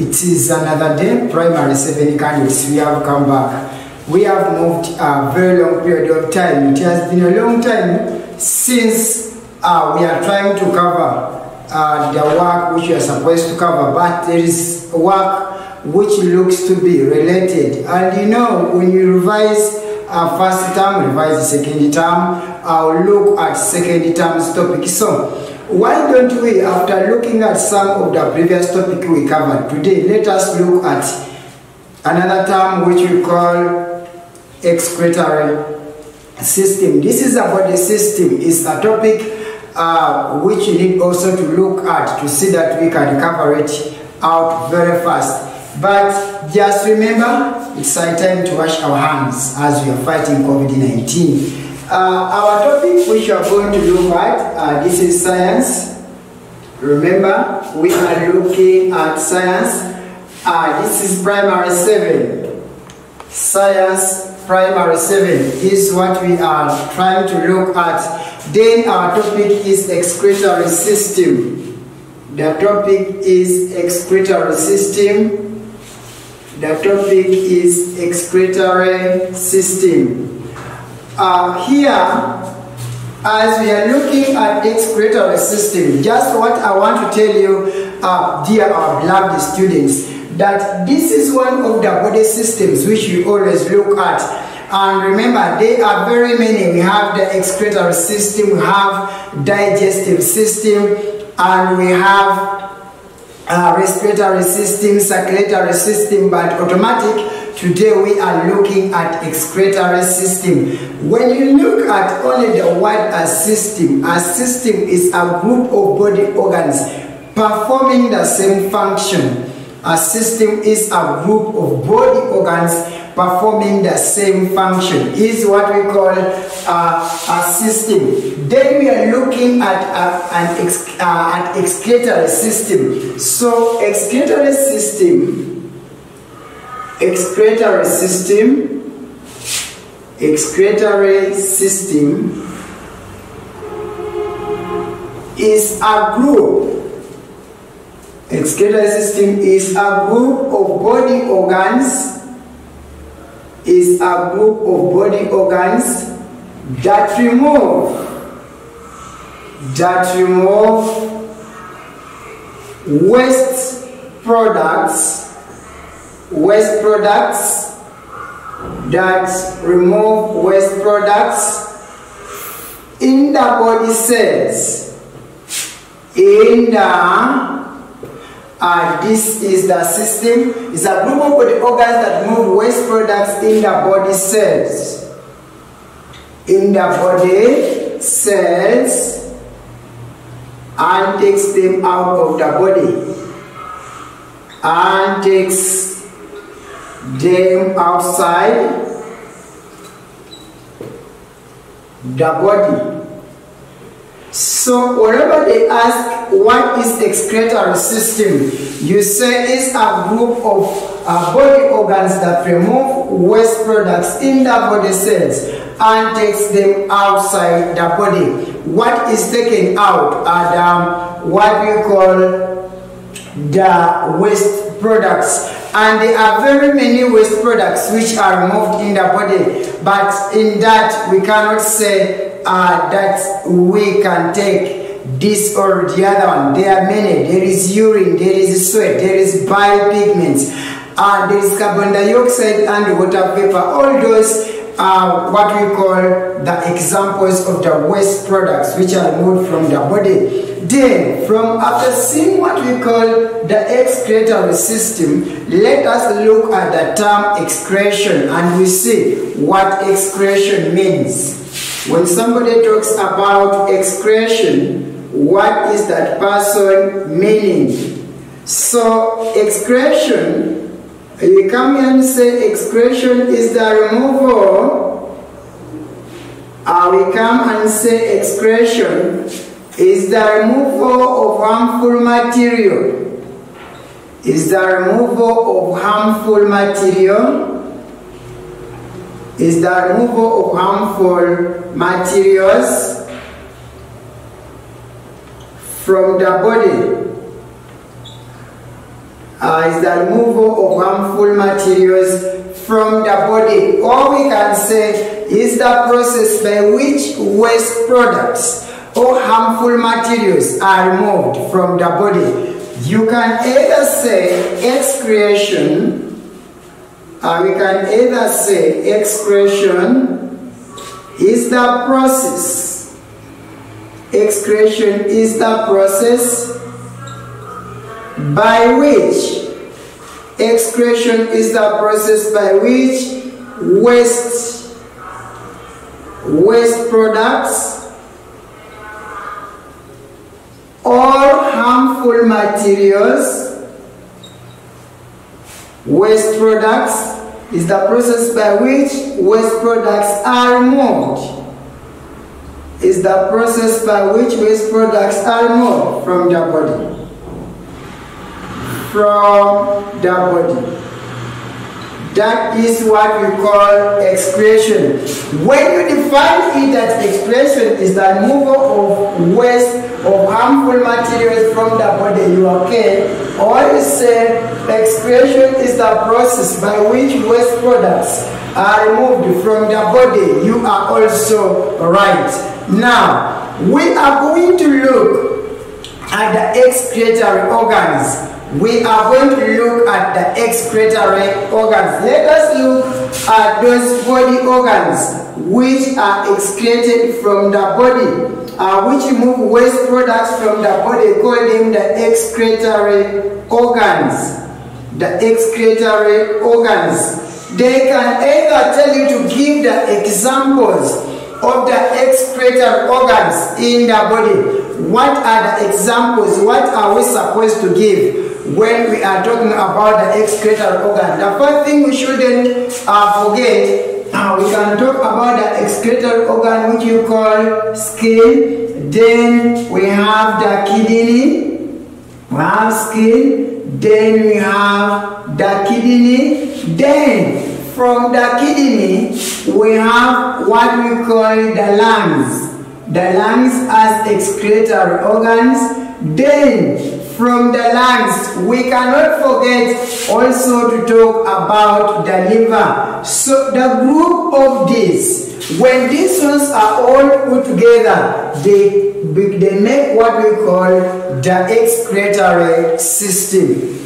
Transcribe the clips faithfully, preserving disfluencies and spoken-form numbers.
It is another day, primary seven candidates. We have come back. We have moved a very long period of time. It has been a long time since uh, we are trying to cover uh, the work which we are supposed to cover, but there is work which looks to be related. And you know, when you revise our first term, revise the second term, I'll look at second term's topic. So, why don't we, after looking at some of the previous topic we covered today, let us look at another term which we call excretory system. This is about the system. It's a topic uh, which you need also to look at to see that we can cover it out very fast. But just remember, it's high time to wash our hands as we are fighting COVID nineteen. Uh, our topic which we are going to look at, uh, this is science. Remember, we are looking at science. Uh, this is primary seven. Science primary seven is what we are trying to look at. Then our topic is excretory system. The topic is excretory system. The topic is excretory system. Uh, here, as we are looking at excretory system, just what I want to tell you, uh, dear our beloved students, that this is one of the body systems which we always look at. And remember, there are very many. We have the excretory system, we have digestive system, and we have uh, respiratory system, circulatory system, but automatic. Today we are looking at excretory system. When you look at only the word as system, a system is a group of body organs performing the same function. A system is a group of body organs performing the same function. Is what we call uh, a system. Then we are looking at uh, an, ex uh, an excretory system. So excretory system. Excretory system, excretory system is a group, excretory system is a group of body organs, is a group of body organs that remove, that remove waste products, waste products that remove waste products in the body cells. In the uh, this is the system. It's a group of body organs that remove waste products in the body cells. In the body cells and takes them out of the body and takes them outside the body. So whenever they ask what is excretory system, you say it's a group of uh, body organs that remove waste products in the body cells and takes them outside the body. What is taken out are um, what we call the waste products. And there are very many waste products which are removed in the body, but in that we cannot say uh, that we can take this or the other one. There are many. There is urine, there is sweat, there is bile pigments, uh, there is carbon dioxide and water vapor. All those are what we call the examples of the waste products which are removed from the body. Then, from after seeing what we call the excretory system, let us look at the term excretion and we see what excretion means. When somebody talks about excretion, what is that person meaning? So, excretion, you come here and say excretion is the removal, or we come and say excretion is the removal of harmful material. Is the removal of harmful material. Is the removal of harmful materials from the body. uh, is the removal of harmful materials from the body, or we can say is the process by which waste products or harmful materials are removed from the body. You can either say excretion, uh, we can either say excretion is the process, excretion is the process by which, excretion is the process by which waste, waste products or harmful materials, waste products is the process by which waste products are removed, is the process by which waste products are removed from the body, from the body. That is what we call excretion. When you define it that excretion is the removal of waste of harmful materials from the body, you are okay. Or you say excretion is the process by which waste products are removed from the body, you are also right. Now, we are going to look at the excretory organs. We are going to look at the excretory organs. Let us look at those body organs which are excreted from the body, uh, which remove waste products from the body, calling the excretory organs. The excretory organs. They can either tell you to give the examples of the excretory organs in the body. What are the examples? What are we supposed to give when we are talking about the excretory organ? The first thing we shouldn't uh, forget, uh, we can talk about the excretory organ which you call skin, then we have the kidney, we have skin, then we have the kidney, then from the kidney we have what we call the lungs, the lungs as excretory organs, then from the lungs, we cannot forget also to talk about the liver. So the group of these, when these ones are all put together, they, they make what we call the excretory system.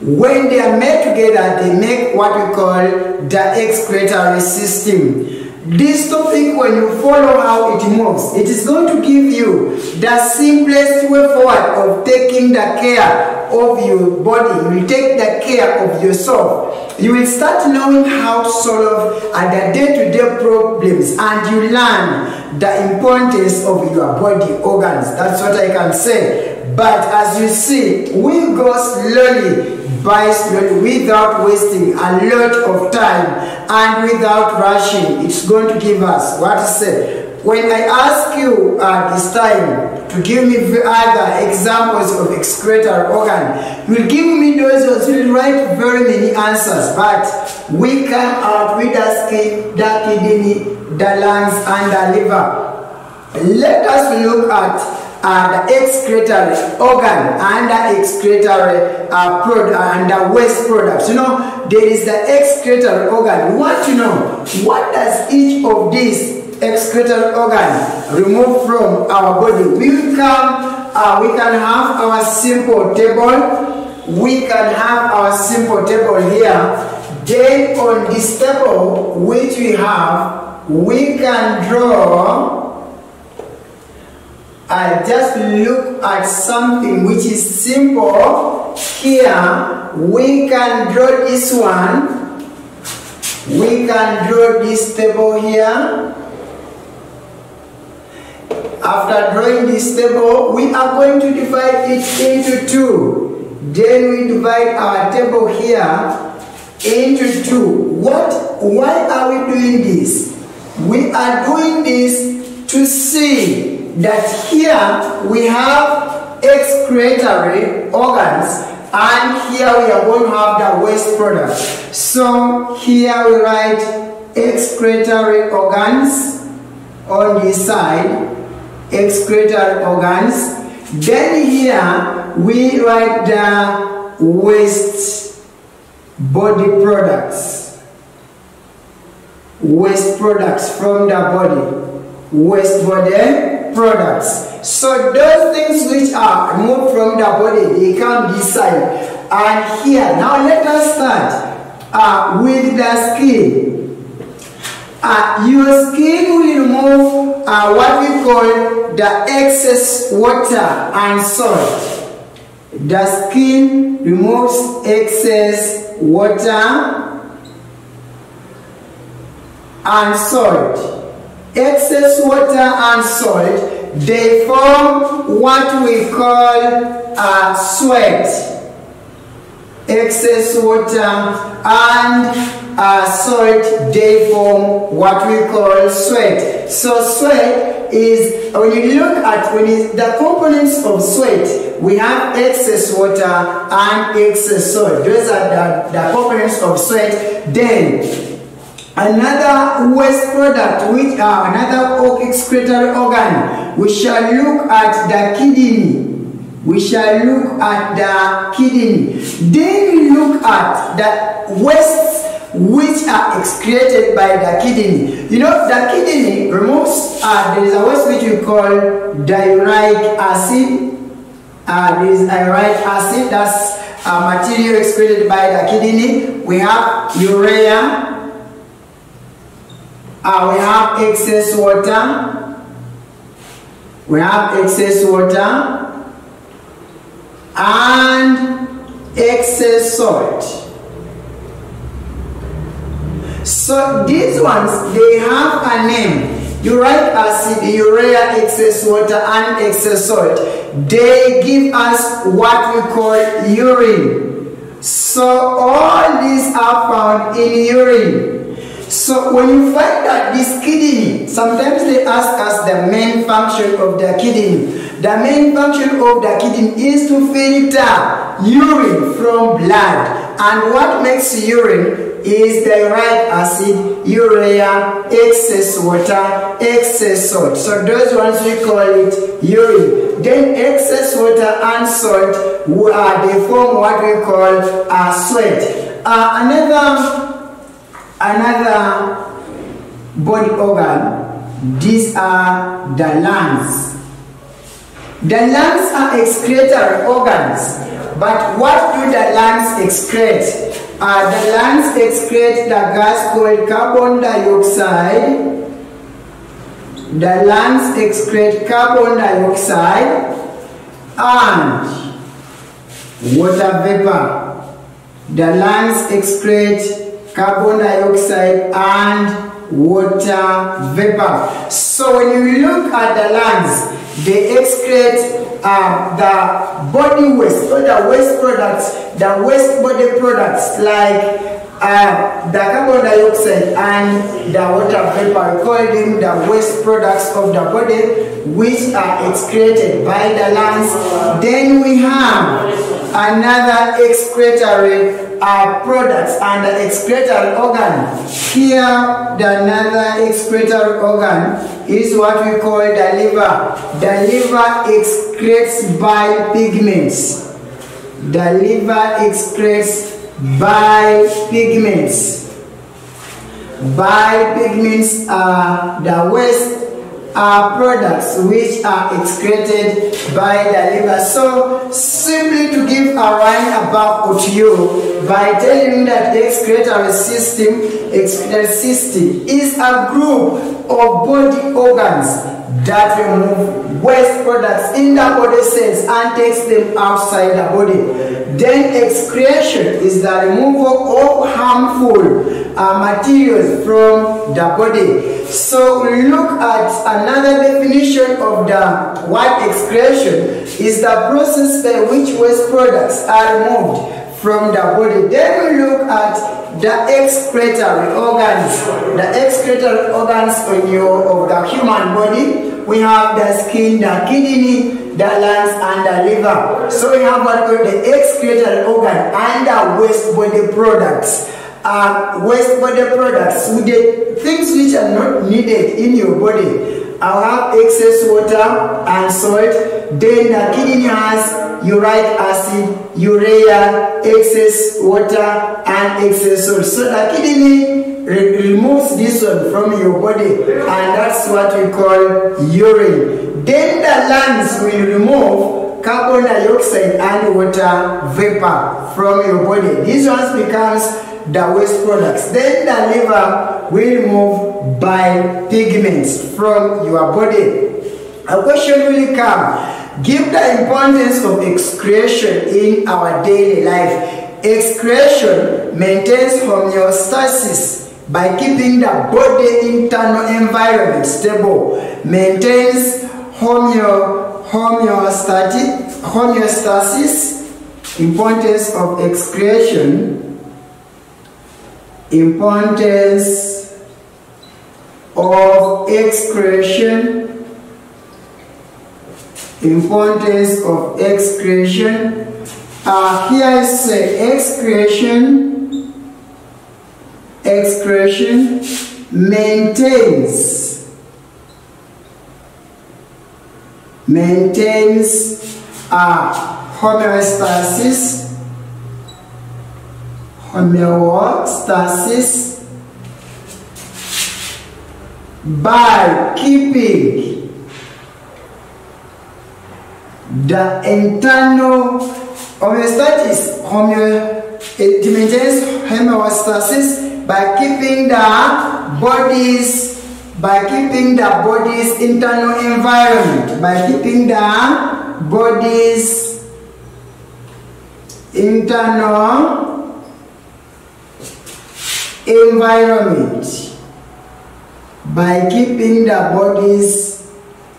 When they are made together, they make what we call the excretory system. This topic, when you follow how it moves, it is going to give you the simplest way forward of taking the care of your body. You will take the care of yourself. You will start knowing how to solve the day-to-day problems, and you learn the importance of your body organs. That's what I can say. But as you see, we go slowly by slowly, without wasting a lot of time and without rushing. It's going to give us what I said. When I ask you at uh, this time to give me other examples of excretory organ, you will give me those ones, you will write very many answers, but we come out with the skin, the kidney, the lungs and the liver. Let us look at Uh, the excretory organ and the excretory uh, product and the waste products. You know, there is the excretory organ. We want to know what does each of these excretory organ remove from our body. We can uh, we can have our simple table. We can have our simple table here. Then on this table, which we have, we can draw. I just look at something which is simple. Here we can draw this one, we can draw this table here. After drawing this table, we are going to divide it into two. Then we divide our table here into two. What? Why are we doing this? We are doing this to see that here we have excretory organs and here we are going to have the waste products. So here we write excretory organs on this side, excretory organs. Then here we write the waste body products, waste products from the body, waste body products. So those things which are removed from the body, they can be silent. And here, now let us start uh, with the skin. Uh, your skin will remove uh, what we call the excess water and salt. The skin removes excess water and salt. Excess water and salt, they form what we call uh, sweat. Excess water and Uh, salt, they form what we call sweat. So sweat is, when you look at when it, the components of sweat, we have excess water and excess salt. Those are the, the components of sweat. Then another waste product, which are another excretory organ, we shall look at the kidney. We shall look at the kidney. Then we look at the waste which are excreted by the kidney. You know, the kidney removes, uh, there is a waste which we call diuretic acid. Uh, there is diuretic acid, that's uh, material excreted by the kidney. We have urea, uh, we have excess water, we have excess water, and excess salt. So these ones, they have a name. Uric acid, urea, excess water, and excess salt. They give us what we call urine. So all these are found in urine. So when you find that this kidney, sometimes they ask us the main function of the kidney. The main function of the kidney is to filter urine from blood. And what makes urine? Is diuretic acid, urea, excess water, excess salt. So those ones we call it urine. Then excess water and salt, uh, they form what we call uh, sweat. Uh, another, another body organ, these are the lungs. The lungs are excretory organs, but what do the lungs excrete? Uh, the lungs excrete the gas called carbon dioxide. The lungs excrete carbon dioxide and water vapor. The lungs excrete carbon dioxide and water vapor. So when you look at the lungs, they excrete Uh, the body waste, or the waste products, the waste body products like uh, the carbon dioxide and the water vapor, we call them the waste products of the body, which are excreted by the lungs. Then we have another excretory uh, products and the excretory organ. Here, the another excretory organ is what we call the liver. The liver excretes by pigments. The liver excretes by pigments. By pigments are the waste are products which are excreted by the liver. So simply to give a roundabout to you by telling you that the excretory system, excretory system is a group of body organs that remove waste products in the body cells and takes them outside the body. Then excretion is the removal of harmful uh, materials from the body. So look at another definition of the word excretion is the process by which waste products are removed from the body. Then we look at the excretory organs, the excretory organs on your, of the human body. We have the skin, the kidney, the lungs, and the liver. So we have what we call the excretory organ and the waste body products. Uh, waste body products, so the things which are not needed in your body. I have excess water and salt. Then the kidney has uric acid, urea, excess water, and excess salt. So the kidney re removes this one from your body, and that's what we call urine. Then the lungs will remove carbon dioxide and water vapor from your body. These ones becomes the waste products. Then the liver will remove bile pigments from your body. A question will come. Give the importance of excretion in our daily life. Excretion maintains homeostasis by keeping the body internal environment stable, maintains homeo, homeostatic, homeostasis. Importance of excretion, importance of excretion. Importance of excretion. Uh, here is uh, excretion. Excretion maintains maintains uh, homeostasis. Homeostasis by keeping the internal homeostasis, homeo, it maintains homeostasis by keeping the body's by keeping the body's internal environment, by keeping the body's internal environment, by keeping the body's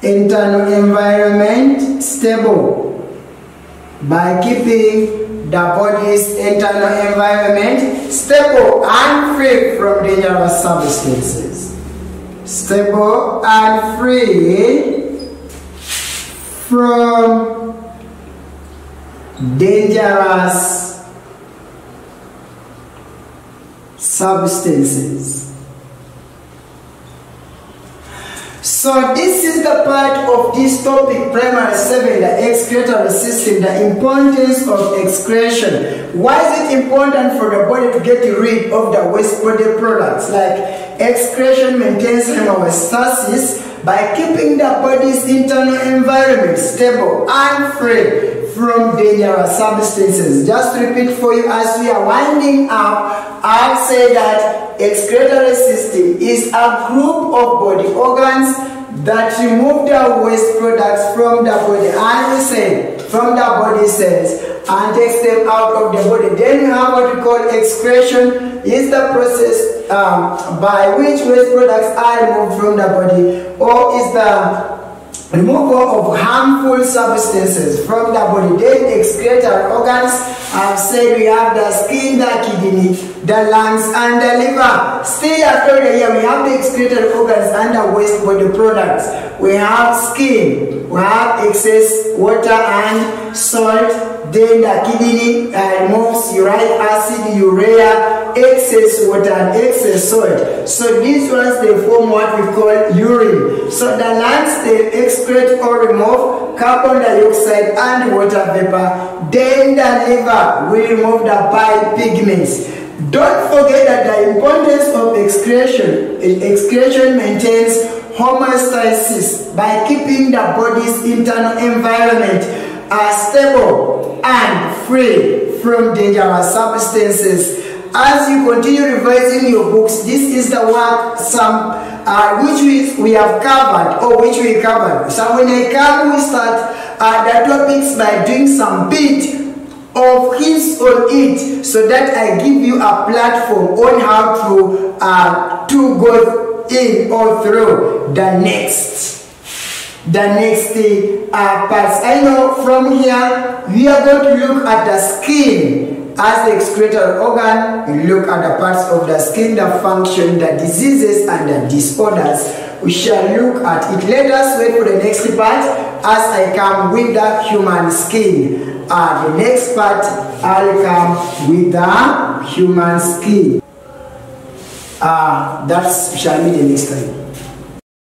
internal environment stable, by keeping the body's internal environment stable and free from dangerous substances. Stable and free from dangerous substances. So this is the part of this topic, primary seven, the excretory system, the importance of excretion. Why is it important for the body to get rid of the waste body products? Like excretion maintains homeostasis by keeping the body's internal environment stable and free from dangerous substances. Just to repeat for you as we are winding up, I'll say that excretory system is a group of body organs that remove the waste products from the body and said from the body cells and takes them out of the body. Then we have what we call excretion, is the process um, by which waste products are removed from the body, or is the removal of harmful substances from the body. Then excretory organs, I've said we have the skin, the kidney, the lungs, and the liver. Still after the year, we have the excretory organs and the waste body products. We have skin, we have excess water and salt. Then the kidney uh, removes uric acid, urea, excess water, and excess salt. So these ones, they form what we call urine. So the lungs, they excrete or remove carbon dioxide and water vapor. Then the liver will remove the bile pigments. Don't forget that the importance of excretion. Excretion maintains homeostasis by keeping the body's internal environment uh, stable and free from dangerous substances. As you continue revising your books, this is the work some uh, which we, we have covered or which we covered. So when I come, we start uh, the topics by doing some bit of hints on it, so that I give you a platform on how to uh, to go in or through the next the next uh, parts. I know from here we are going to look at the skin. As the excretory organ, we look at the parts of the skin, the function, the diseases, and the disorders. We shall look at it. Let us wait for the next part as I come with the human skin. Uh, the next part, I'll come with the human skin. Uh, that shall be the next time.